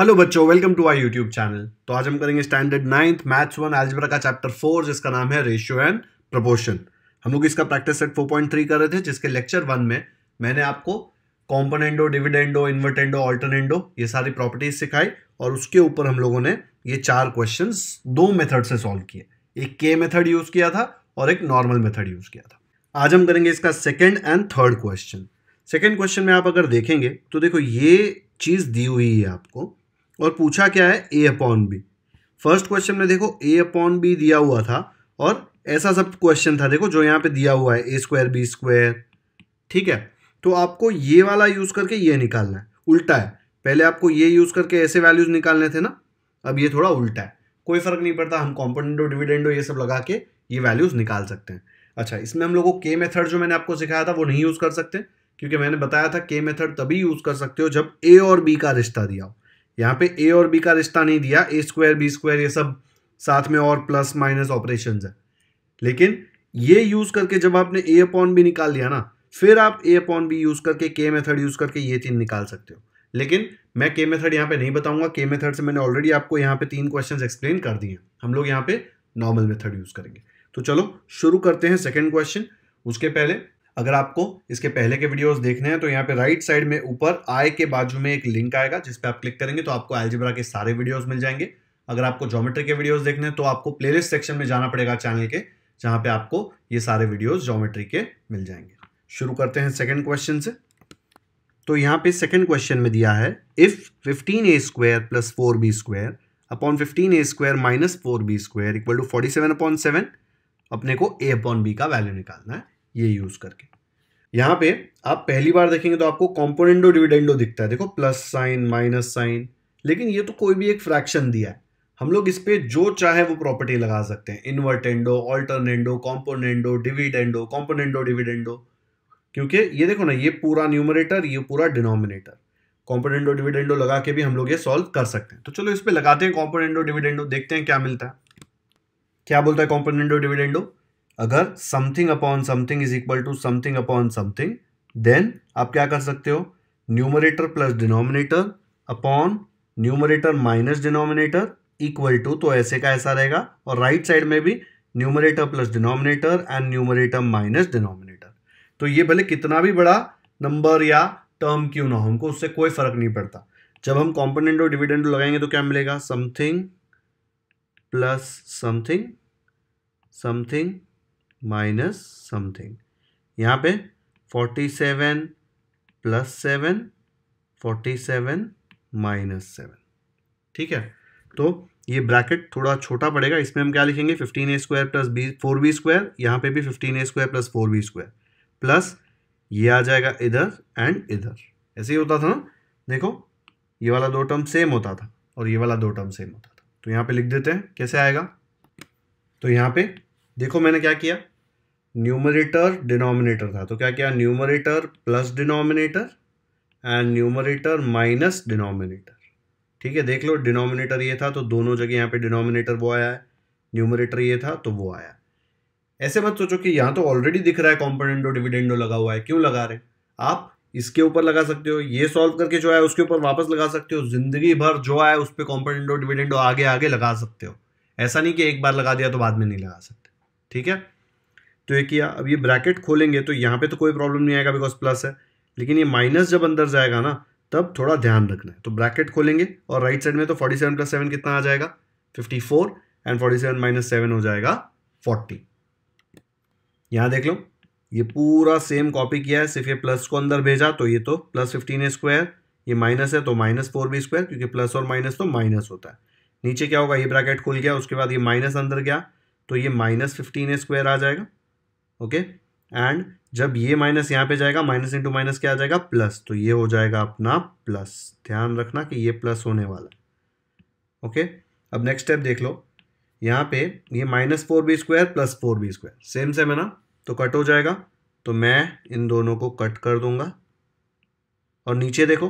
Hello बच्चों, welcome to our YouTube channel. तो आज हम करेंगे स्टैंडर्ड 9th मैथ्स 1 एल्जेब्रा का चैप्टर 4 जिसका नाम है रेशियो एंड प्रोपोर्शन। हम लोग इसका प्रैक्टिस सेट 4.3 कर रहे थे जिसके लेक्चर 1 में मैंने आपको कॉम्पोनेंडो, डिविडेंडो, इन्वर्टेंडो, ऑल्टरनेंडो ये सारी प्रॉपर्टीज सिखाई और उसके ऊपर हम लोगों ने ये 4 क्वेश्चन 2 मेथड से सॉल्व किए। एक के मेथड यूज किया था और एक नॉर्मल मेथड यूज किया था। आज हम करेंगे इसका 2nd and 3rd question. 2nd question में आप अगर देखेंगे तो देखो ये चीज दी हुई है आपको और पूछा क्या है, a upon B. First question में देखो a अपॉन बी दिया हुआ था और ऐसा सब क्वेश्चन था देखो जो यहाँ पे दिया हुआ है, ए स्क्वायर बी स्क्वायर, ठीक है। तो आपको ये वाला यूज करके ये निकालना है, उल्टा है। पहले आपको ये यूज करके ऐसे वैल्यूज निकालने थे ना, अब ये थोड़ा उल्टा है। कोई फर्क नहीं पड़ता, हम कॉम्पोनेंडो, डिविडेंडो ये सब लगा के ये वैल्यूज निकाल सकते हैं। अच्छा, इसमें हम लोगों को के मेथड जो मैंने आपको सिखाया था वो नहीं यूज कर सकते क्योंकि मैंने बताया था के मेथड तभी यूज कर सकते हो जब ए और बी का रिश्ता दिया हो। यहाँ पे ए और बी का रिश्ता नहीं दिया, ए स्क्वायर बी स्क्वायर ये सब साथ में और प्लस माइनस ऑपरेशंस है। लेकिन ये यूज करके जब आपने ए अपॉन बी निकाल लिया ना, फिर आप ए अपॉन बी यूज करके, के मेथड यूज करके ये 3 निकाल सकते हो। लेकिन मैं के मेथड यहाँ पे नहीं बताऊंगा, के मेथड से मैंने ऑलरेडी आपको यहाँ पे 3 क्वेश्चन एक्सप्लेन कर दिए। हम लोग यहाँ पे नॉर्मल मेथड यूज करेंगे। तो चलो शुरू करते हैं 2nd क्वेश्चन। उसके पहले अगर आपको इसके पहले के वीडियोस देखने हैं तो यहाँ पे राइट साइड में ऊपर आई के बाजू में एक लिंक आएगा जिस पे आप क्लिक करेंगे तो आपको अलजेब्रा के सारे वीडियोस मिल जाएंगे। अगर आपको ज्योमेट्री के वीडियोस देखने हैं तो आपको प्लेलिस्ट सेक्शन में जाना पड़ेगा चैनल के, जहाँ पे आपको ये सारे वीडियोस ज्योमेट्री के मिल जाएंगे। शुरू करते हैं 2nd क्वेश्चन से। तो यहाँ पे 2nd क्वेश्चन में दिया है, if 15a² plus 4b² upon 15a² minus 4b² equal to 47/7, अपने को ए अपॉन बी का वैल्यू निकालना है ये यूज करके। यहाँ पे आप पहली बार देखेंगे तो आपको कॉम्पोनेंडो डिविडेंडो दिखता है, देखो प्लस साइन माइनस साइन। लेकिन ये तो कोई भी एक फ्रैक्शन दिया है, हम लोग इस पे जो चाहे वो प्रॉपर्टी लगा सकते हैं, invertendo, alternendo, componendo, dividendo, componendo dividendo. क्योंकि ये देखो ना, ये पूरा न्यूमरेटर, ये पूरा डिनोमिनेटर, कॉम्पोनेंडो डिविडेंडो लगा के भी हम लोग ये सॉल्व कर सकते हैं। तो चलो इस पर लगाते हैं कॉम्पोनेंडो डिविडेंडो, देखते हैं क्या मिलता है। क्या बोलता है कॉम्पोनेंडो डिविडेंडो? अगर something upon something is equal to something upon something, then आप क्या कर सकते हो, numerator plus denominator upon numerator minus denominator equal to, तो ऐसे का ऐसा रहेगा। और राइट साइड में भी numerator plus denominator and numerator minus denominator. तो ये भले कितना भी बड़ा नंबर या टर्म क्यों ना हो, हमको उससे कोई फर्क नहीं पड़ता। जब हम कॉम्पोनेंडो डिविडेंडो लगाएंगे तो क्या मिलेगा, something plus something, something minus something. यहाँ पे 47 प्लस 7, 47 माइनस 7, ठीक है। तो ये ब्रैकेट थोड़ा छोटा पड़ेगा, इसमें हम क्या लिखेंगे, 15a² प्लस 4b², यहाँ पे भी 15a² प्लस 4b² प्लस ये आ जाएगा इधर एंड इधर। ऐसे ही होता था ना, देखो ये वाला 2 टर्म सेम होता था और ये वाला 2 टर्म सेम होता था। तो यहाँ पे लिख देते हैं कैसे आएगा। तो यहाँ पे देखो मैंने क्या किया, न्यूमरेटर डिनोमिनेटर था तो क्या किया, numerator plus denominator and numerator minus denominator, ठीक है। देख लो डिनोमिनेटर ये था तो दोनों जगह यहाँ पे डिनोमिनेटर वो आया है, न्यूमरेटर ये था तो वो आया। ऐसे मत सोचो कि यहाँ तो ऑलरेडी दिख रहा है कॉम्पोनेंडो डिविडेंडो लगा हुआ है, क्यों लगा रहे। आप इसके ऊपर लगा सकते हो, ये सॉल्व करके जो है उसके ऊपर वापस लगा सकते हो, जिंदगी भर जो आए उस पर कॉम्पोनेंडो डिविडेंडो आगे आगे लगा सकते हो। ऐसा नहीं कि एक बार लगा दिया तो बाद में नहीं लगा सकते, ठीक है। तो ये किया, अब ये ब्रैकेट खोलेंगे तो यहाँ पे तो कोई प्रॉब्लम नहीं आएगा बिकॉज प्लस है, लेकिन ये माइनस जब अंदर जाएगा ना तब थोड़ा ध्यान रखना है। तो ब्रैकेट खोलेंगे और राइट साइड में तो 47 प्लस 7 कितना आ जाएगा, 54 एंड 47 माइनस 7 हो जाएगा 40। यहाँ देख लो ये पूरा सेम कॉपी किया है, सिर्फ ये प्लस को अंदर भेजा। तो ये तो प्लस 15a², ये माइनस है तो माइनस 4b², क्योंकि प्लस और माइनस तो माइनस होता है। नीचे क्या होगा, ये ब्रैकेट खुल गया, उसके बाद ये माइनस अंदर गया तो ये माइनस 15a² आ जाएगा, ओके। एंड जब ये माइनस यहाँ पे जाएगा, माइनस इंटू माइनस क्या आ जाएगा, प्लस। तो ये हो जाएगा अपना प्लस, ध्यान रखना कि ये प्लस होने वाला है, ओके। अब नेक्स्ट स्टेप देख लो, यहाँ पे ये minus 4b² plus 4b² same है ना, तो कट हो जाएगा। तो मैं इन दोनों को कट कर दूंगा और नीचे देखो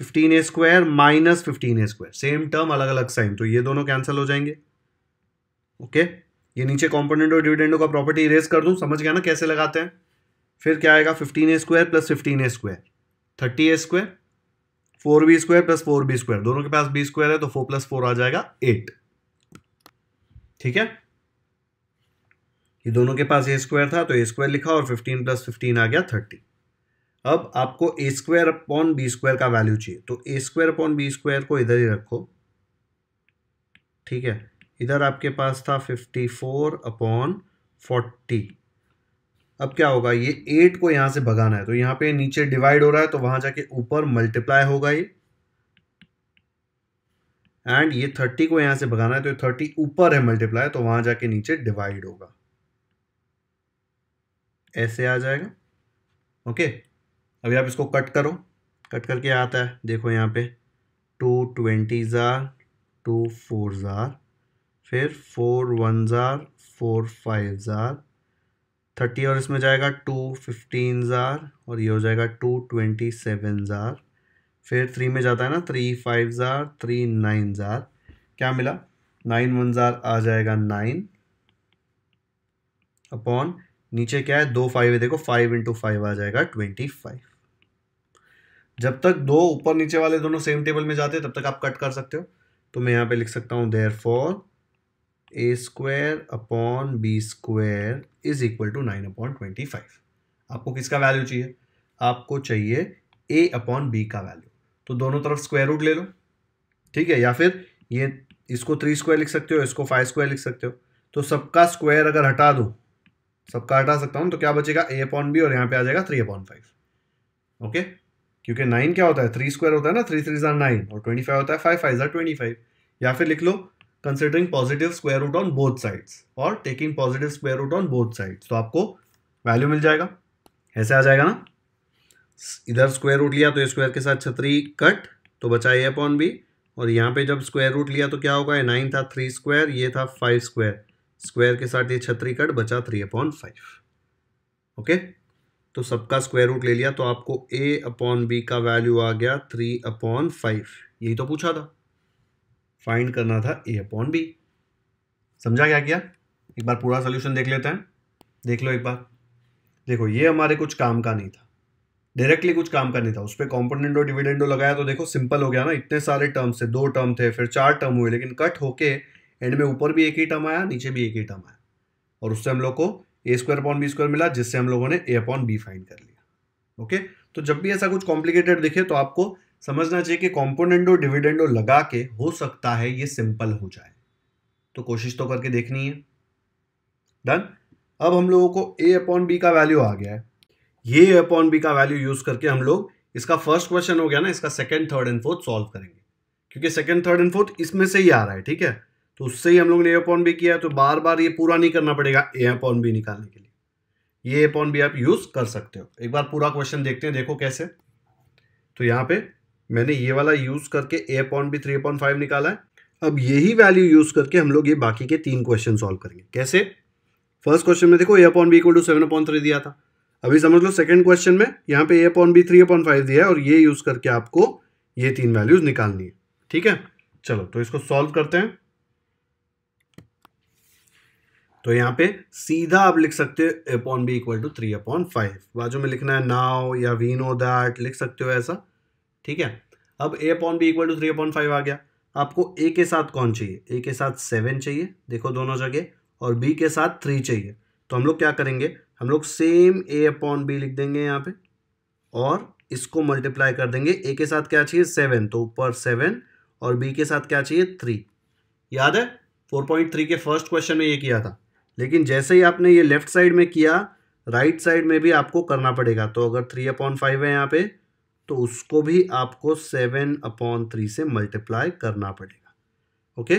15a² minus 15a² same term अलग अलग साइन, तो ये दोनों कैंसिल हो जाएंगे, ओके। ये नीचे कॉम्पोनेंडो डिविडेंडो का प्रॉपर्टी इरेज कर दूं, समझ गया ना कैसे लगाते हैं। फिर क्या आएगा, 15a² plus 15a² 30a² 4b square plus 4b square, दोनों के पास b स्क्वायर है तो 4 प्लस 4 आ जाएगा 8। ठीक है, ये दोनों के पास a स्क्वायर था तो a स्क्वायर लिखा और 15 प्लस 15 आ गया 30। अब आपको a square upon b square का वैल्यू चाहिए तो a square upon b square को इधर ही रखो। ठीक है, इधर आपके पास था 54 अपॉन 40। अब क्या होगा, ये 8 को यहाँ से भगाना है तो यहाँ पे नीचे डिवाइड हो रहा है तो वहाँ जाके ऊपर मल्टीप्लाई होगा ये, एंड ये 30 को यहाँ से भगाना है तो 30 ऊपर है मल्टीप्लाई तो वहाँ जाके नीचे डिवाइड होगा, ऐसे आ जाएगा। ओके, अभी आप इसको कट करो, कट करके आता है देखो यहाँ पे 2 20s are 2 4s are, फिर 4 1s are 4 5s are, 30 और इसमें जाएगा 2 15s are और ये हो जाएगा 2 27s are, फिर 3 में जाता है ना 3 5s are 3 9s are, क्या मिला 9 1s are आ जाएगा 9 अपॉन नीचे क्या है 2 5 है देखो 5 into 5 आ जाएगा 25। जब तक दो ऊपर नीचे वाले दोनों सेम टेबल में जाते हैं तब तक आप कट कर सकते हो तो मैं यहाँ पे लिख सकता हूँ therefore A square upon B square is equal to 9 upon 25। आपको किसका वैल्यू चाहिए, आपको चाहिए ए अपॉन बी का वैल्यू, तो दोनों तरफ स्क्वायर रूट ले लो। ठीक है, या फिर ये इसको 3 स्क्वायर लिख सकते हो, इसको 5 स्क्वायर लिख सकते हो, तो सबका स्क्वायर अगर हटा दो, सबका हटा सकता हूँ तो क्या बचेगा ए अपॉन बी और यहाँ पे आ जाएगा 3 अपॉन 5। ओके, क्योंकि 9 क्या होता है 3 स्क्वायर होता है ना, 3 3s are 9 और 25 होता है 5 5s are 25। या फिर लिख लो considering positive square root on both sides और taking positive square root on both sides, तो आपको वैल्यू मिल जाएगा, ऐसे आ जाएगा ना। इधर स्क्वायर रूट लिया तो स्क्वायर के साथ छतरी कट तो बचा ए अपॉन बी, और यहाँ पे जब स्क्वायर रूट लिया तो क्या होगा, ये 9 था 3 स्क्वायर, ये था 5 स्क्वायर, स्क्वायर के साथ ये छतरी कट बचा 3 अपॉन 5। ओके, तो सबका स्क्वायर रूट ले लिया तो आपको ए अपॉन बी का वैल्यू आ गया 3 अपॉन 5, यही तो पूछा था, फाइंड करना था ए अपॉन बी। समझा क्या किया, एक बार पूरा सोल्यूशन देख लेते हैं, देख लो एक बार। देखो ये हमारे कुछ काम का नहीं था, डायरेक्टली कुछ काम का नहीं था, उस पर कॉम्पोनेंडो डिविडेंडो लगाया तो देखो सिंपल हो गया ना, इतने सारे टर्म्स थे, 2 टर्म थे फिर 4 टर्म हुए, लेकिन कट होके एंड में ऊपर भी एक ही टर्म आया नीचे भी एक ही टर्म आया, और उससे हम लोग को ए स्क्वायर अपॉन बी स्क्वायर मिला जिससे हम लोगों ने ए अपॉन बी फाइंड कर लिया। ओके, तो जब भी ऐसा कुछ कॉम्प्लिकेटेड दिखे तो आपको समझना चाहिए कि कॉम्पोनेंडो डिविडेंडो लगा के हो सकता है ये सिंपल हो जाए, तो कोशिश तो करके देखनी है। डन, अब हम लोगों को ए अपॉन बी का वैल्यू आ गया है, ये ए अपॉन बी का वैल्यू यूज करके हम लोग इसका फर्स्ट क्वेश्चन हो गया ना, इसका second third and fourth solve करेंगे, क्योंकि सेकंड थर्ड एंड फोर्थ इसमें से ही आ रहा है। ठीक है, तो उससे ही हम लोग ने ए अपॉन बी किया, तो बार बार ये पूरा नहीं करना पड़ेगा ए अपॉन बी निकालने के लिए, ये ए अपॉन बी आप यूज कर सकते हो। एक बार पूरा क्वेश्चन देखते हैं, देखो कैसे। तो यहाँ पे मैंने ये वाला यूज करके ए अपॉन बी 3 अपॉन 5 निकाला है, अब यही वैल्यू यूज करके हम लोग ये बाकी के 3 क्वेश्चन सॉल्व करेंगे। कैसे, फर्स्ट क्वेश्चन में देखो ए upon B equal to 7 upon 3 दिया था, अभी समझ लो सेकंड क्वेश्चन में यहाँ पे ए अपॉन बी 3 अपॉन 5 दिया है और ये यूज करके आपको ये 3 वैल्यूज निकालनी है। ठीक है, चलो तो इसको सॉल्व करते हैं। तो यहाँ पे सीधा आप लिख सकते हो ए upon B equal to 3 upon 5, बाजू में लिखना है नाउ या वी नो दैट, लिख सकते हो ऐसा। ठीक है, अब a upon B equal to 3 upon 5 आ गया, आपको a के साथ कौन चाहिए, a के साथ 7 चाहिए देखो दोनों जगह, और b के साथ 3 चाहिए, तो हम लोग क्या करेंगे, हम लोग सेम a अपॉन बी लिख देंगे यहाँ पे और इसको मल्टीप्लाई कर देंगे, a के साथ क्या चाहिए 7 तो ऊपर 7 और b के साथ क्या चाहिए 3। याद है 4.3 के फर्स्ट क्वेश्चन में ये किया था, लेकिन जैसे ही आपने ये लेफ्ट साइड में किया राइट साइड में भी आपको करना पड़ेगा, तो अगर 3 अपॉन 5 है यहाँ पे तो उसको भी आपको 7 अपॉन 3 से मल्टीप्लाई करना पड़ेगा। ओके,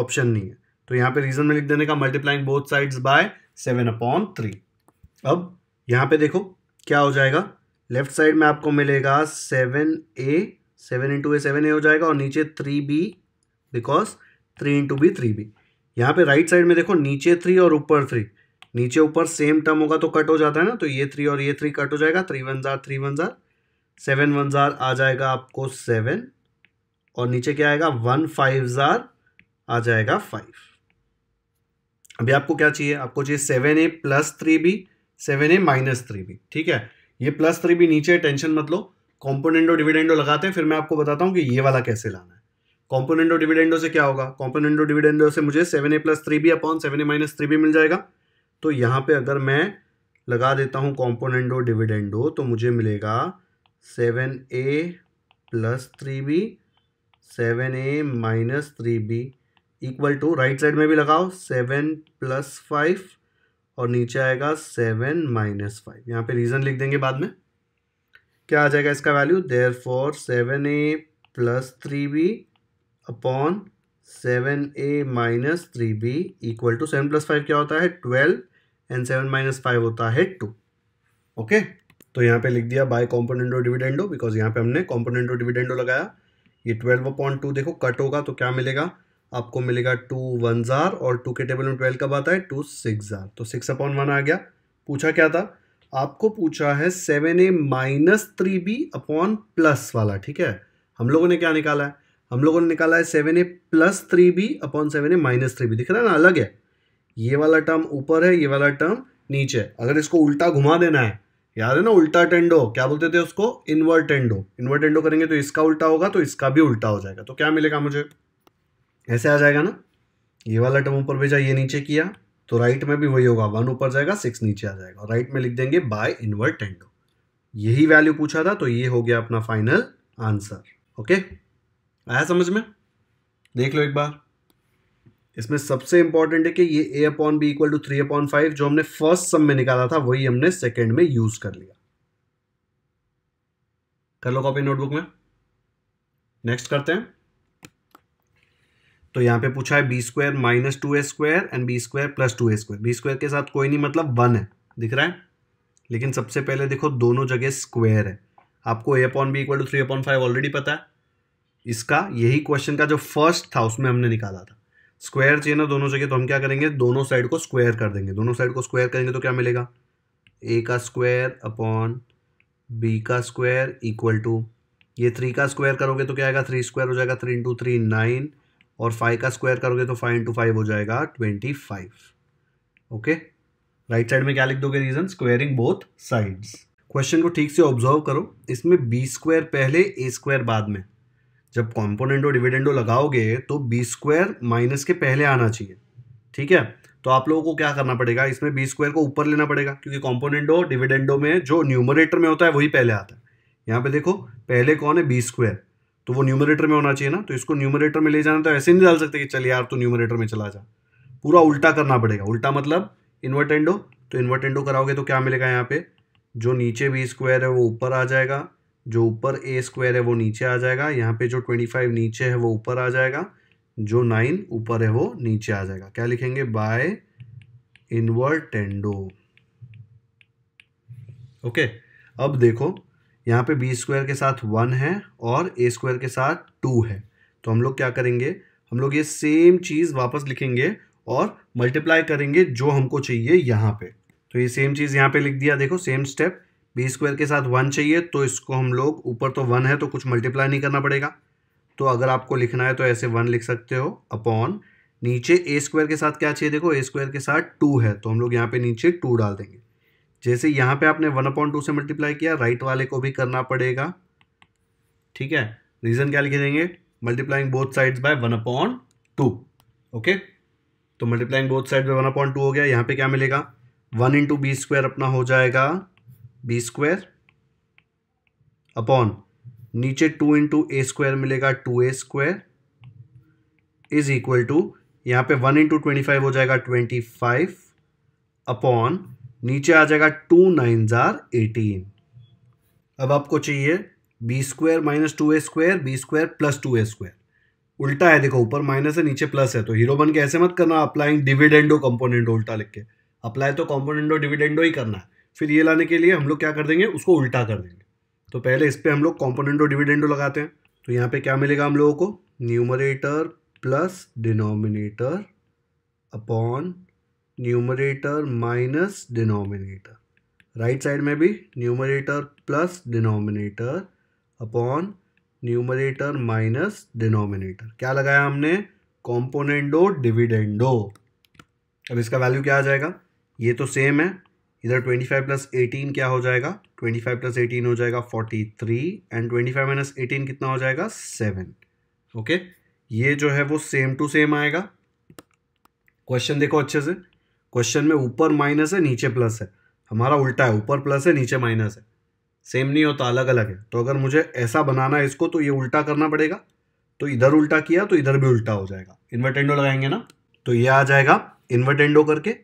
ऑप्शन नहीं है तो यहाँ पे रीजन में लिख देने का multiplying both sides by 7 upon 3। अब यहाँ पे देखो क्या हो जाएगा, लेफ्ट साइड में आपको मिलेगा 7a, 7 into a 7a हो जाएगा और नीचे 3b because 3 into b 3b। यहाँ पे राइट साइड में देखो नीचे 3 और ऊपर 3, नीचे ऊपर सेम टर्म होगा तो कट हो जाता है ना, तो ये 3 और ये 3 कट हो जाएगा, 3 1s are 3 1s are, 7 1s are आ जाएगा आपको 7 और नीचे क्या आएगा 1 5s are आ जाएगा 5। अभी आपको क्या चाहिए, आपको चाहिए 7a plus 3b, 7a minus 3b। ठीक है, ये प्लस 3b नीचे टेंशन मत लो, कॉम्पोनेंडो डिविडेंडो लगाते हैं, फिर मैं आपको बताता हूँ कि ये वाला कैसे लाना है। कॉम्पोनेंडो डिविडेंडो से क्या होगा, कॉम्पोनेंडो डिविडेंडो से मुझे 7a+3b अपॉन 7a-3b मिल जाएगा। तो यहाँ पे अगर मैं लगा देता हूँ कॉम्पोनेंडो डिविडेंडो तो मुझे मिलेगा 7a+3b 7a-3b equal to, right side में भी लगाओ 7 + 5 और नीचे आएगा 7 - 5। यहाँ पे रीज़न लिख देंगे बाद में, क्या आ जाएगा इसका value, therefore 7a+3b upon 7a-3b equal to 7 + 5 क्या होता है 12 एंड 7 - 5 होता है 2। ओके, तो यहाँ पे लिख दिया बाय कॉम्पोनेंडो डिविडेंडो बिकॉज यहाँ पे हमने कॉम्पोनेंडो डिविडेंडो लगाया। ये 12/2 देखो कट होगा तो क्या मिलेगा आपको, मिलेगा 2 1s और 2 के टेबल में 12 कब आता है 2 6s, तो 6/1 आ गया। पूछा क्या था आपको, पूछा है 7a-3b अपॉन प्लस वाला, ठीक है। हम लोगों ने क्या निकाला है, हम लोगों ने निकाला है 7a+3b अपॉन 7a-3b, दिख रहा है ना, अलग है। ये वाला टर्म ऊपर है, ये वाला टर्म नीचे है। अगर इसको उल्टा घुमा देना है, याद है ना उल्टा टेंडो, क्या बोलते थे उसको, इन्वर्टेंडो। इन्वर्टेंडो करेंगे तो इसका उल्टा होगा तो इसका भी उल्टा हो जाएगा, तो क्या मिलेगा मुझे, ऐसे आ जाएगा ना। ये वाला टर्म ऊपर भेजा, ये नीचे किया, तो राइट में भी वही होगा, 1 ऊपर जाएगा 6 नीचे आ जाएगा और राइट में लिख देंगे बाय इन्वर्टेंडो। यही वैल्यू पूछा था, तो ये हो गया अपना फाइनल आंसर। ओके, आया समझ में? देख लो एक बार, इसमें सबसे इंपॉर्टेंट है कि ये a/b इक्वल टू 3/5 जो हमने फर्स्ट सम में निकाला था वही हमने सेकेंड में यूज कर लिया। कर लो कॉपी नोटबुक में। नेक्स्ट करते हैं, तो यहाँ पे पूछा है b² - 2a² and b² + 2a²। b² के साथ कोई नहीं, मतलब 1 है, दिख रहा है, लेकिन सबसे पहले देखो दोनों जगह स्क्वायर है। आपको a/b इक्वल टू 3/5 ऑलरेडी पता है, इसका यही क्वेश्चन का जो फर्स्ट था उसमें हमने निकाला था। स्क्वायर चाहिए ना दोनों जगह, तो हम क्या करेंगे दोनों साइड को स्क्वायर कर देंगे। दोनों साइड को स्क्वायर करेंगे तो क्या मिलेगा, a² upon b² equal to, ये 3 का स्क्वायर करोगे तो क्या आएगा 3² हो जाएगा, 3 × 3 9 और 5 का स्क्वायर करोगे तो 5 × 5 हो जाएगा 25। ओके, राइट साइड में क्या लिख दोगे, reason squaring both sides. Question को ठीक से ऑब्जर्व करो, इसमें b² पहले a² बाद में। जब कॉम्पोनेंडो डिविडेंडो लगाओगे तो b² माइनस के पहले आना चाहिए, ठीक है। तो आप लोगों को क्या करना पड़ेगा, इसमें b² को ऊपर लेना पड़ेगा क्योंकि कॉम्पोनेंडो डिविडेंडो में जो न्यूमरेटर में होता है वही पहले आता है। यहाँ पे देखो पहले कौन है, b², तो वो न्यूमरेटर में होना चाहिए ना, तो इसको न्यूमरेटर में ले जाना। तो ऐसे नहीं डाल सकते कि चल यार तू न्यूमरेटर में चला जा, पूरा उल्टा करना पड़ेगा। उल्टा मतलब इन्वर्टेंडो, तो इन्वर्टेंडो कराओगे तो क्या मिलेगा, यहाँ पे जो नीचे b² है वो ऊपर आ जाएगा, जो ऊपर a² है वो नीचे आ जाएगा, यहाँ पे जो 25 नीचे है वो ऊपर आ जाएगा, जो 9 ऊपर है वो नीचे आ जाएगा। क्या लिखेंगे, बाय इन्वर्टेंडो। ओके, अब देखो यहाँ पे b² के साथ 1 है और a² के साथ 2 है, तो हम लोग क्या करेंगे, हम लोग ये सेम चीज़ वापस लिखेंगे और मल्टीप्लाई करेंगे जो हमको चाहिए यहाँ पे। तो ये सेम चीज़ यहाँ पे लिख दिया, देखो सेम स्टेप। b² के साथ 1 चाहिए तो इसको हम लोग ऊपर, तो 1 है तो कुछ मल्टीप्लाई नहीं करना पड़ेगा, तो अगर आपको लिखना है तो ऐसे 1 लिख सकते हो अपॉन नीचे a² के साथ क्या चाहिए, देखो a² के साथ 2 है तो हम लोग यहाँ पे नीचे 2 डाल देंगे। जैसे यहाँ पे आपने 1/2 से मल्टीप्लाई किया, राइट वाले को भी करना पड़ेगा, ठीक है। रीज़न क्या लिखे देंगे, multiplying both sides by 1/2। Okay, तो मल्टीप्लाइंग बोथ साइड बाय 1/2 हो गया। यहाँ पे क्या मिलेगा, 1 × b² अपना हो जाएगा b² अपॉन नीचे 2 × a² मिलेगा 2a² इज इक्वल टू, यहाँ पे 1 × 25 हो जाएगा 25 अपॉन नीचे आ जाएगा 2 9s 18। अब आपको चाहिए b² - 2a² b² + 2a²। उल्टा है, देखो ऊपर माइनस है नीचे प्लस है, तो हीरो बन के ऐसे मत करना अप्लाइंग डिविडेंडो कॉम्पोनेंडो उल्टा लिख के, अप्लाई तो कॉम्पोनेंडो डिविडेंडो ही करना है। फिर ये लाने के लिए हम लोग क्या कर देंगे, उसको उल्टा कर देंगे। तो पहले इस पर हम लोग कॉम्पोनेंडो डिविडेंडो लगाते हैं, तो यहाँ पे क्या मिलेगा हम लोगों को, numerator plus denominator upon numerator minus denominator. Right side में भी numerator plus denominator upon numerator minus denominator. क्या लगाया हमने, कॉम्पोनेंडो डिविडेंडो। अब इसका वैल्यू क्या आ जाएगा, ये तो सेम है, इधर 25 प्लस 18 क्या हो जाएगा, 25 प्लस 18 हो जाएगा 43 एंड 25 माइनस 18 कितना हो जाएगा 7. ओके ये जो है वो सेम टू सेम आएगा. क्वेश्चन देखो अच्छे से, क्वेश्चन में ऊपर माइनस है नीचे प्लस है, हमारा उल्टा है, ऊपर प्लस है नीचे माइनस है, सेम नहीं होता अलग अलग है. तो अगर मुझे ऐसा बनाना है इसको तो ये उल्टा करना पड़ेगा, तो इधर उल्टा किया तो इधर भी उल्टा हो जाएगा. इन्वर्टेंडो लगाएंगे ना तो ये आ जाएगा इन्वर्टेंडो करके.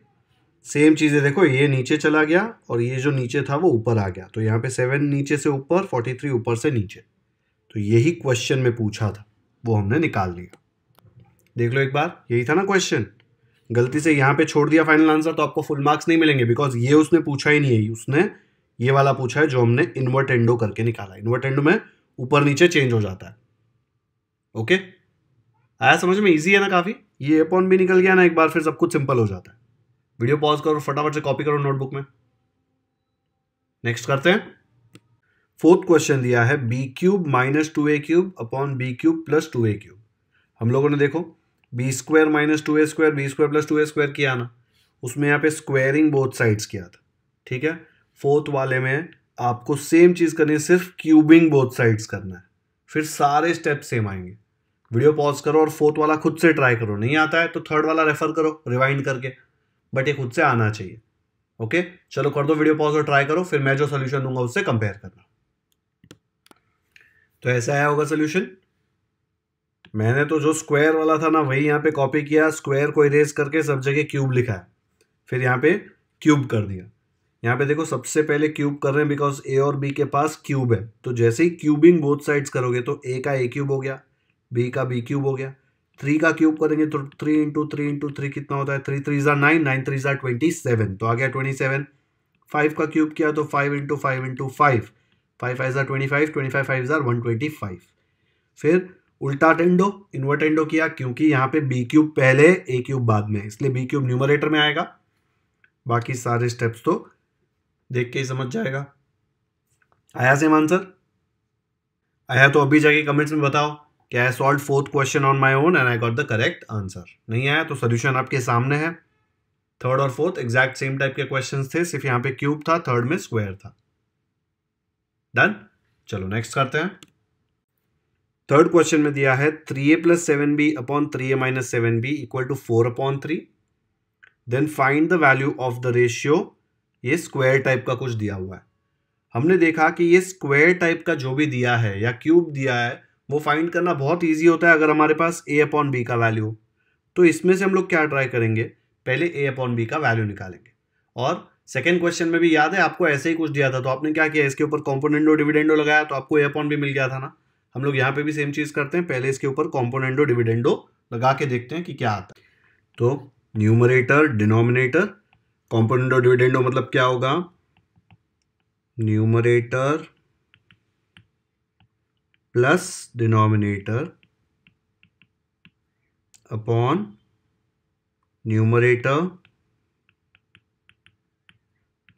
सेम चीज़ें देखो, ये नीचे चला गया और ये जो नीचे था वो ऊपर आ गया, तो यहाँ पे 7 नीचे से ऊपर, 43 ऊपर से नीचे. तो यही क्वेश्चन में पूछा था, वो हमने निकाल लिया. देख लो एक बार, यही था ना क्वेश्चन. गलती से यहाँ पे छोड़ दिया फाइनल आंसर तो आपको फुल मार्क्स नहीं मिलेंगे, बिकॉज ये उसने पूछा ही नहीं है, उसने ये वाला पूछा है जो हमने इन्वर्टेंडो करके निकाला. इन्वर्टेंडो में ऊपर नीचे चेंज हो जाता है. ओके आया समझ में, ईजी है ना काफ़ी. ये अपॉन भी निकल गया ना एक बार, फिर सब कुछ सिंपल हो जाता है. वीडियो पॉज करो, फटाफट से कॉपी करो नोटबुक में. नेक्स्ट करते हैं. फोर्थ क्वेश्चन दिया है B cube minus 2a cube upon B cube plus 2a cube. हम लोगों ने देखो B square minus 2a square, B square plus 2a square किया ना, उसमें यहाँ पे स्क्वायरिंग बोथ साइड्स किया था. ठीक है, फोर्थ वाले में आपको सेम चीज़ करनी है, सिर्फ क्यूबिंग बोथ साइड्स करना है, फिर सारे स्टेप सेम आएंगे. वीडियो पॉज करो और फोर्थ वाला खुद से ट्राई करो, नहीं आता है तो थर्ड वाला रेफर करो रिवाइंड करके, बट ये खुद से आना चाहिए. ओके चलो कर दो वीडियो पॉज और ट्राई करो, फिर मैं जो सोल्यूशन दूंगा उससे कंपेयर करना. तो ऐसा आया होगा सोल्यूशन. मैंने तो जो स्क्वायर वाला था ना वही यहाँ पे कॉपी किया, स्क्वायर को इरेज करके सब जगह क्यूब लिखा है, फिर यहाँ पे क्यूब कर दिया. यहाँ पे देखो सबसे पहले क्यूब कर रहे हैं बिकॉज ए और बी के पास क्यूब है, तो जैसे ही क्यूबिंग बोथ साइड्स करोगे तो ए का ए क्यूब हो गया, बी का बी क्यूब हो गया. 3 का क्यूब करेंगे तो 3 इंटू 3 कितना होता है, 3 3 जार 9, 9 3 जार 27, तो आ गया 27. 5 का क्यूब किया तो 5 इंटू 5 इंटू 5, 5 5 जार 25, 25 5 जार 125. फिर उल्टा टेंडो इन्वर्टेंडो किया, क्योंकि यहाँ पे बी क्यूब पहले ए क्यूब बाद में, इसलिए बी क्यूब न्यूमरेटर में आएगा. बाकी सारे स्टेप्स तो देख के ही समझ जाएगा. आया सेम आंसर? आया तो अभी जाके कमेंट्स में बताओ कि I solve fourth question on my own and I got the correct answer. नहीं आया तो सोल्यूशन आपके सामने है. थर्ड और फोर्थ एग्जैक्ट सेम टाइप के क्वेश्चंस थे, सिर्फ यहाँ पे क्यूब था, थर्ड में स्क्वायर था. डन, चलो नेक्स्ट करते हैं. थर्ड क्वेश्चन में दिया है 3a + 7b upon 3a - 7b equal to 4/3. Then find the value of the ratio. ये स्क्वायर टाइप का कुछ दिया हुआ है. हमने देखा कि ये स्क्वायर टाइप का जो भी दिया है या क्यूब दिया है वो फाइंड करना बहुत इजी होता है अगर हमारे पास a अपॉन बी का वैल्यू हो. तो इसमें से हम लोग क्या ट्राई करेंगे, पहले a अपॉन बी का वैल्यू निकालेंगे. और सेकंड क्वेश्चन में भी याद है आपको ऐसे ही कुछ दिया था, तो आपने क्या किया, इसके ऊपर कॉम्पोनेंडो डिविडेंडो लगाया तो आपको a अपॉन बी मिल गया था ना. हम लोग यहाँ पे भी सेम चीज़ करते हैं, पहले इसके ऊपर कॉम्पोनेंडो डिविडेंडो लगा के देखते हैं कि क्या आता है. तो न्यूमरेटर डिनोमिनेटर, कॉम्पोनेंडो डिविडेंडो मतलब क्या होगा, numerator plus denominator upon numerator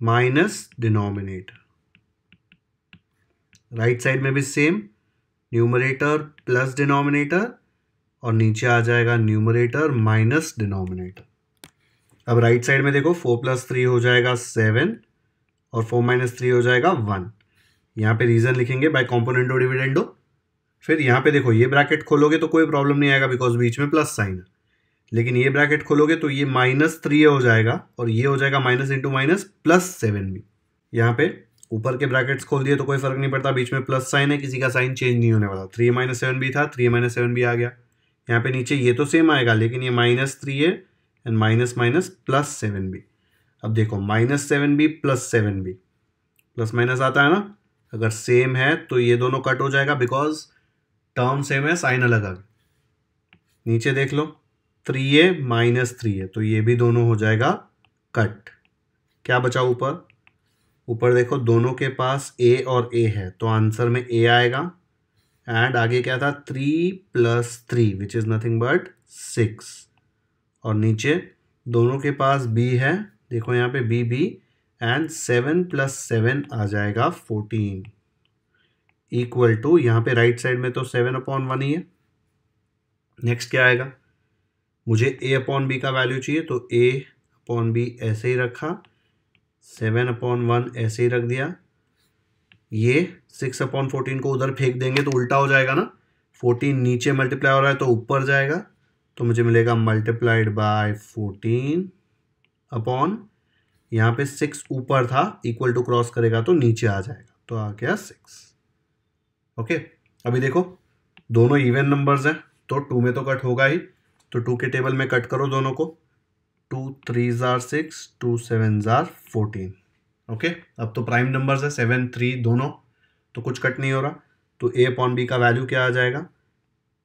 minus denominator. Right side में भी सेम, न्यूमरेटर प्लस डिनोमिनेटर और नीचे आ जाएगा न्यूमरेटर माइनस डिनोमिनेटर. अब राइट साइड में देखो 4 + 3 हो जाएगा 7 और 4 - 3 हो जाएगा 1. यहाँ पे रीजन लिखेंगे बाय कॉम्पोनेंडो डिविडेंडो. फिर यहाँ पे देखो ये ब्रैकेट खोलोगे तो कोई प्रॉब्लम नहीं आएगा बिकॉज बीच में प्लस साइन है, लेकिन ये ब्रैकेट खोलोगे तो ये -3 हो जाएगा और ये हो जाएगा -(-) + 7 भी. यहाँ पे ऊपर के ब्रैकेट्स खोल दिए तो कोई फर्क नहीं पड़ता, बीच में प्लस साइन है, किसी का साइन चेंज नहीं होने वाला. 3a - 7 भी था, 3a - 7 भी आ गया. यहाँ पे नीचे ये तो सेम आएगा लेकिन ये -3a एंड -(+7b). अब देखो -7b + 7b प्लस माइनस आता है ना, अगर सेम है तो ये दोनों कट हो जाएगा बिकॉज टर्म सेम है, साइन अलग आ गया. नीचे देख लो 3a - 3a, तो ये भी दोनों हो जाएगा कट. क्या बचा ऊपर, ऊपर देखो दोनों के पास a और a है तो आंसर में a आएगा. एंड आगे क्या था, 3 + 3 विच इज़ नथिंग बट 6. और नीचे दोनों के पास b है, देखो यहाँ पे b एंड 7 + 7 आ जाएगा 14 इक्वल टू, यहाँ पे राइट साइड में तो 7/1 ही है. नेक्स्ट क्या आएगा, मुझे a अपॉन बी का वैल्यू चाहिए तो a अपॉन बी ऐसे ही रखा, 7/1 ऐसे ही रख दिया। ये 6/14 को उधर फेंक देंगे तो उल्टा हो जाएगा ना, 14 नीचे मल्टीप्लाई हो रहा है तो ऊपर जाएगा, तो मुझे मिलेगा मल्टीप्लाइड बाय 14/, यहाँ पे 6 ऊपर था इक्वल टू क्रॉस करेगा तो नीचे आ जाएगा, तो आ गया 6। ओके, अभी देखो दोनों इवन नंबर्स हैं तो 2 में तो कट होगा ही, तो 2 के टेबल में कट करो दोनों को, 2 3s are 6, 2 7s are 14। Okay, अब तो प्राइम नंबर्स है 7 3 दोनों, तो कुछ कट नहीं हो रहा, तो a/b का वैल्यू क्या आ जाएगा,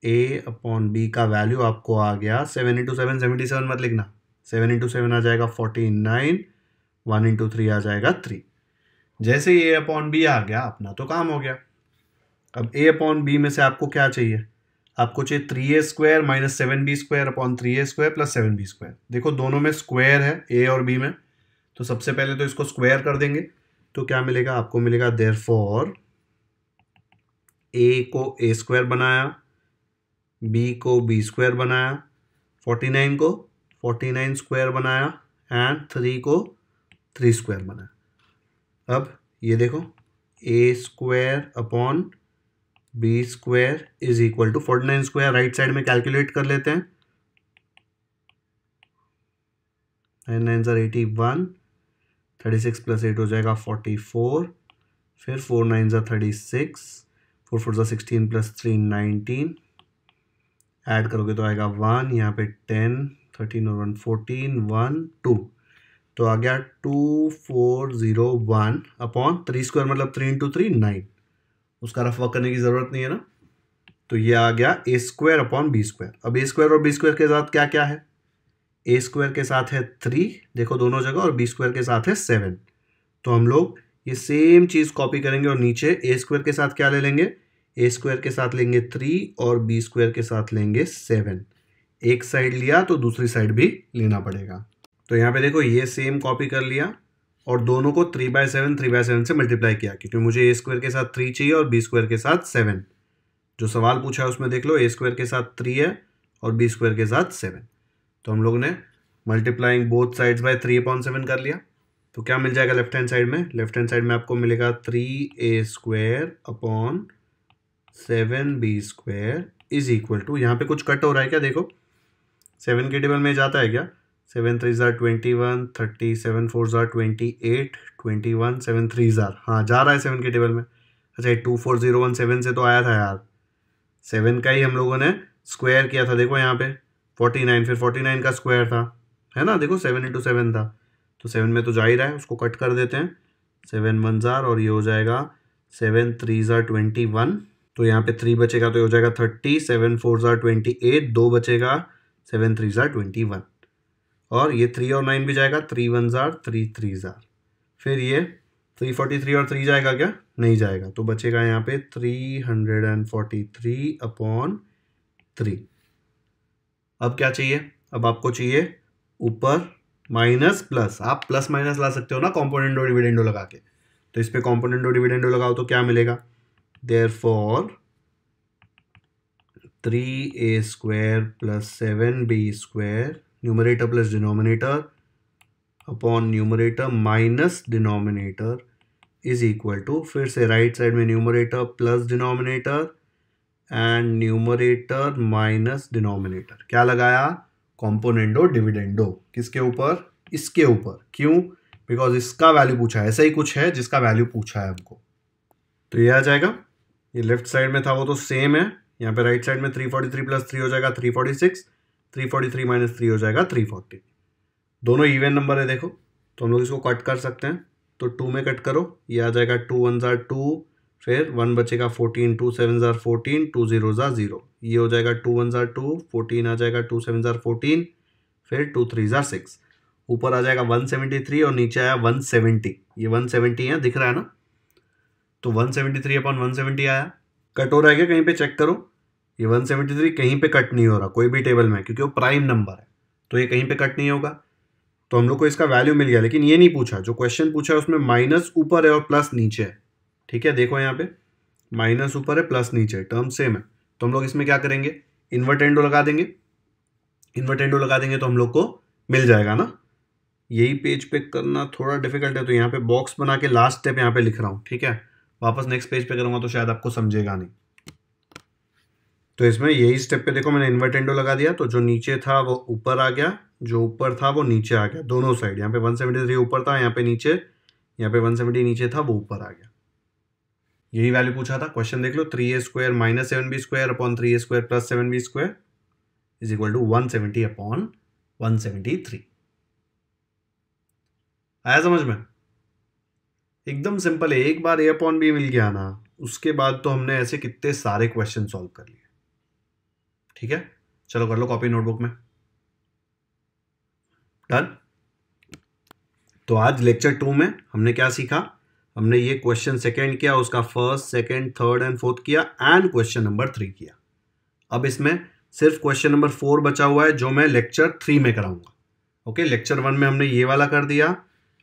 a/b का वैल्यू आपको आ गया 7 × 7, 77 मत लिखना, 7 × 7 आ जाएगा 49, 1 × 3 आ जाएगा 3। जैसे ही a/b आ गया अपना तो काम हो गया। अब a/b में से आपको क्या चाहिए, आपको चाहिए 3a² - 7b² / 3a² + 7b²। देखो दोनों में स्क्वायर है a और b में, तो सबसे पहले तो इसको स्क्वायर कर देंगे, तो क्या मिलेगा, आपको मिलेगा देयरफॉर a को a² बनाया, b को b² बनाया, 49 को 49² बनाया एंड 3 को 3² बनाया। अब ये देखो a² / b² is equal to 49²। Right side में कैलकुलेट कर लेते हैं, 9 9s are 81, 36 + 8 हो जाएगा 44, फिर 4 9s are 36, 4 4s are 16 + 3 19, add करोगे तो आएगा 1, यहाँ पे 10, 13 और 1 14, 1 2, तो आ गया 2 4 0 1/3² मतलब 3 × 3 9। उसका रफ वर्क करने की ज़रूरत नहीं है ना, तो ये आ गया a² / b²। अब a² और b² के साथ क्या क्या है, a² के साथ है 3 देखो दोनों जगह, और b² के साथ है 7, तो हम लोग ये सेम चीज़ कॉपी करेंगे और नीचे a² के साथ क्या ले लेंगे, a² के साथ लेंगे 3 और b² के साथ लेंगे 7। एक साइड लिया तो दूसरी साइड भी लेना पड़ेगा, तो यहाँ पे देखो ये सेम कॉपी कर लिया और दोनों को 3/7 से मल्टीप्लाई किया, क्योंकि मुझे a² के साथ 3 चाहिए और b² के साथ 7। जो सवाल पूछा है उसमें देख लो a² के साथ 3 है और b² के साथ 7, तो हम लोगों ने मल्टीप्लाइंग बोथ साइड्स बाय 3/7 कर लिया। तो क्या मिल जाएगा लेफ्ट हैंड साइड में, लेफ्ट हैंड साइड में आपको मिलेगा 3a² / 7b² is equal to, यहाँ पे कुछ कट हो रहा है क्या, देखो 7 के टेबल में जाता है क्या, 7 3s are 21, 30, 7 4s are 28, 21, 7 3s are, हाँ जा रहा है 7 के टेबल में। अच्छा 2 4 0 1 7 से तो आया था यार, 7 का ही हम लोगों ने स्क्वायर किया था, देखो यहाँ पे 49, फिर 49 का स्क्वायर था है ना, देखो 7 × 7 था, तो 7 में तो जा ही रहा है, उसको कट कर देते हैं, 7 1s are और ये हो जाएगा 7 3s are 21, तो यहाँ पे 3 बचेगा तो ये हो जाएगा 30, 7 4s are 28, 2 बचेगा, 7 3s are 21, और ये 3 और 9 भी जाएगा, 3 1s are 3 3s are, फिर ये 343 और 3 जाएगा क्या, नहीं जाएगा, तो बचेगा यहाँ पे 343/3। अब क्या चाहिए, अब आपको चाहिए ऊपर माइनस प्लस, आप प्लस माइनस ला सकते हो ना कॉम्पोनेंट और डिविडेंडो लगा के, तो इस पर कॉम्पोनेंट और डिविडेंडो लगाओ तो क्या मिलेगा, therefore 3a² + 7b² numerator plus denominator upon numerator minus denominator is equal to, फिर से राइट साइड में numerator plus denominator and numerator minus denominator. क्या लगाया, कॉम्पोनेंडो डिविडेंडो, किसके ऊपर, इसके ऊपर, क्यों, बिकॉज इसका वैल्यू पूछा है, ऐसा ही कुछ है जिसका वैल्यू पूछा है हमको, तो ये आ जाएगा। ये लेफ्ट साइड में था वो तो सेम है, यहाँ पे राइट साइड में 343 + 3 हो जाएगा 346, 343 - 3 हो जाएगा 340, दोनों इवन नंबर है देखो, तो हम लोग इसको कट कर सकते हैं, तो 2 में कट करो, ये आ जाएगा 2 1s are 2, फिर 1 बचेगा 14, 2 7s are 14, 2 0s are 0, ये हो जाएगा 2 1s are 2, 14 आ जाएगा 2 7s are 14, फिर 2 3s are 6, ऊपर आ जाएगा 173 और नीचे आया 170, ये 170 है दिख रहा है ना, तो 173/170 आया। कट हो रहा है क्या कहीं पे, चेक करो, ये 173 कहीं पे कट नहीं हो रहा कोई भी टेबल में, क्योंकि वो प्राइम नंबर है तो ये कहीं पे कट नहीं होगा, तो हम लोग को इसका वैल्यू मिल गया, लेकिन ये नहीं पूछा, जो क्वेश्चन पूछा है उसमें माइनस ऊपर है और प्लस नीचे है, ठीक है, देखो यहाँ पे माइनस ऊपर है प्लस नीचे है, टर्म सेम है, तो हम लोग इसमें क्या करेंगे, इन्वर्टेंडो लगा देंगे, इन्वर्टेंडो लगा देंगे तो हम लोग को मिल जाएगा ना, यही पेज पे करना थोड़ा डिफिकल्ट है, तो यहाँ पे बॉक्स बना के लास्ट स्टेप यहाँ पे लिख रहा हूँ। ठीक है, वापस नेक्स्ट पेज पे करूँगा तो शायद आपको समझेगा नहीं। तो इसमें यही स्टेप पे देखो मैंने इन्वर्टेंडो लगा दिया, तो जो नीचे था वो ऊपर आ गया, जो ऊपर था वो नीचे आ गया, दोनों साइड। यहाँ पे 173 ऊपर था, यहाँ पे नीचे, यहाँ पे 170 नीचे था, वो ऊपर आ गया। यही वैल्यू पूछा था, क्वेश्चन देख लो। 3a² minus 7b square upon 3a² plus 7b square is equal to 170 upon 173। आया समझ में? एकदम सिंपल है। एक बार a अपॉन b मिल गया ना, उसके बाद तो हमने ऐसे कितने सारे क्वेश्चन सॉल्व कर लिए। ठीक है, चलो कर लो कॉपी नोटबुक में। डन। तो आज लेक्चर 2 में हमने क्या सीखा? हमने ये क्वेश्चन सेकंड किया, उसका first, second, third and fourth किया, एंड क्वेश्चन नंबर 3 किया। अब इसमें सिर्फ क्वेश्चन नंबर 4 बचा हुआ है, जो मैं लेक्चर 3 में कराऊंगा। ओके, लेक्चर 1 में हमने ये वाला कर दिया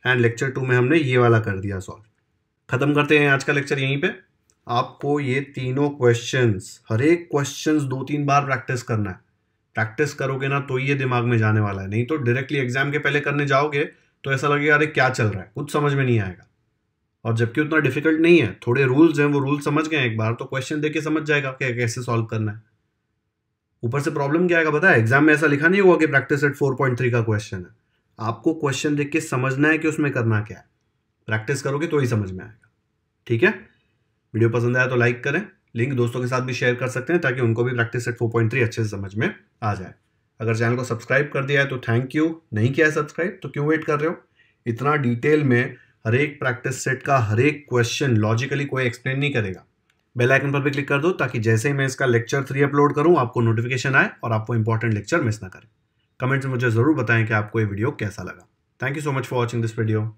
एंड लेक्चर 2 में हमने ये वाला कर दिया सॉल्व। खत्म करते हैं आज का लेक्चर यहीं पे। आपको ये तीनों क्वेश्चंस, हर एक क्वेश्चन 2-3 बार प्रैक्टिस करना है। प्रैक्टिस करोगे ना तो ये दिमाग में जाने वाला है, नहीं तो डायरेक्टली एग्जाम के पहले करने जाओगे तो ऐसा लगेगा अरे क्या चल रहा है, कुछ समझ में नहीं आएगा। और जबकि उतना डिफिकल्ट नहीं है, थोड़े रूल्स हैं, वो रूल्स समझ गए एक बार तो क्वेश्चन देख के समझ जाएगा कि कैसे सॉल्व करना है। ऊपर से प्रॉब्लम क्या आएगा पता है? एग्जाम में ऐसा लिखा नहीं हुआ कि प्रैक्टिस एट 4.3 का क्वेश्चन है। आपको क्वेश्चन देख के समझना है कि उसमें करना क्या है। प्रैक्टिस करोगे तो ही समझ में आएगा। ठीक है, वीडियो पसंद आया तो लाइक करें, लिंक दोस्तों के साथ भी शेयर कर सकते हैं ताकि उनको भी प्रैक्टिस सेट 4.3 अच्छे से समझ में आ जाए। अगर चैनल को सब्सक्राइब कर दिया है तो थैंक यू, नहीं किया है सब्सक्राइब तो क्यों वेट कर रहे हो? इतना डिटेल में हर एक प्रैक्टिस सेट का हर एक क्वेश्चन लॉजिकली कोई एक्सप्लेन नहीं करेगा। बेल आइकन पर भी क्लिक कर दो ताकि जैसे ही मैं इसका लेक्चर 3 अपलोड करूँ आपको नोटिफिकेशन आए और आपको इंपॉर्टेंट लेक्चर मिस ना करें। कमेंट्स में मुझे ज़रूर बताएं कि आपको ये वीडियो कैसा लगा। Thank you so much for watching this video.